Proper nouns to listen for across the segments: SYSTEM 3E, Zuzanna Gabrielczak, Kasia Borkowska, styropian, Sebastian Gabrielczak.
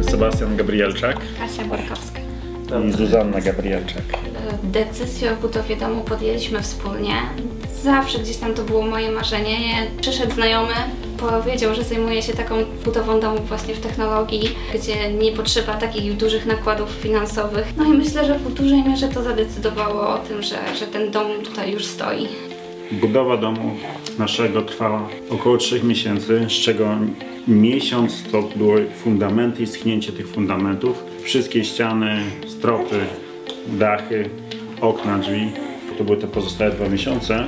Sebastian Gabrielczak, Kasia Borkowska i Zuzanna Gabrielczak. Decyzję o budowie domu podjęliśmy wspólnie. Zawsze gdzieś tam to było moje marzenie. Przyszedł znajomy, powiedział, że zajmuje się taką budową domów właśnie w technologii, gdzie nie potrzeba takich dużych nakładów finansowych. No i myślę, że w dużej mierze to zadecydowało o tym, że ten dom tutaj już stoi. Budowa domu naszego trwała około 3 miesięcy, z czego miesiąc to były fundamenty i schnięcie tych fundamentów. Wszystkie ściany, stropy, dachy, okna, drzwi. To były te pozostałe 2 miesiące.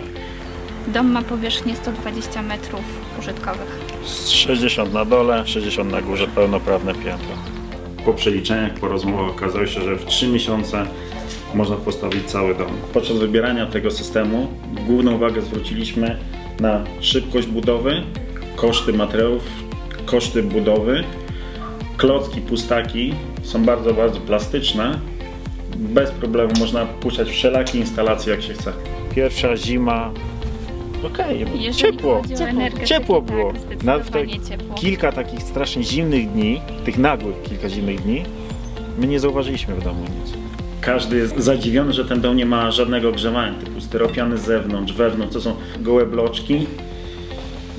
Dom ma powierzchnię 120 metrów użytkowych. 60 na dole, 60 na górze, pełnoprawne piętro. Po przeliczeniach, po rozmowach okazało się, że w 3 miesiące można postawić cały dom. Podczas wybierania tego systemu główną uwagę zwróciliśmy na szybkość budowy, koszty materiałów, koszty budowy. Klocki, pustaki są bardzo, bardzo plastyczne. Bez problemu można puszczać wszelakie instalacje, jak się chce. Pierwsza zima, okej, ciepło było. Tak, ciepło. Kilka takich strasznie zimnych dni, tych nagłych kilka zimnych dni, my nie zauważyliśmy w domu nic. Każdy jest zadziwiony, że ten dom nie ma żadnego ogrzewania, typu styropiany z zewnątrz, wewnątrz, to są gołe bloczki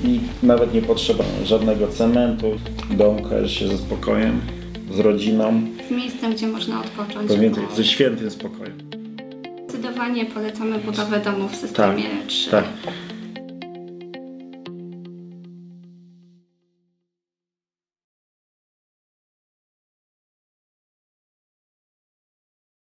i nawet nie potrzeba żadnego cementu. Dom kojarzy się ze spokojem, z rodziną. Z miejscem, gdzie można odpocząć. Pamiętaj, ze świętym spokojem. Zdecydowanie polecamy budowę domu w systemie 3E. Tak.